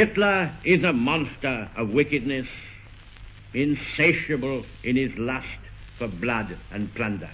Hitler is a monster of wickedness, insatiable in his lust for blood and plunder.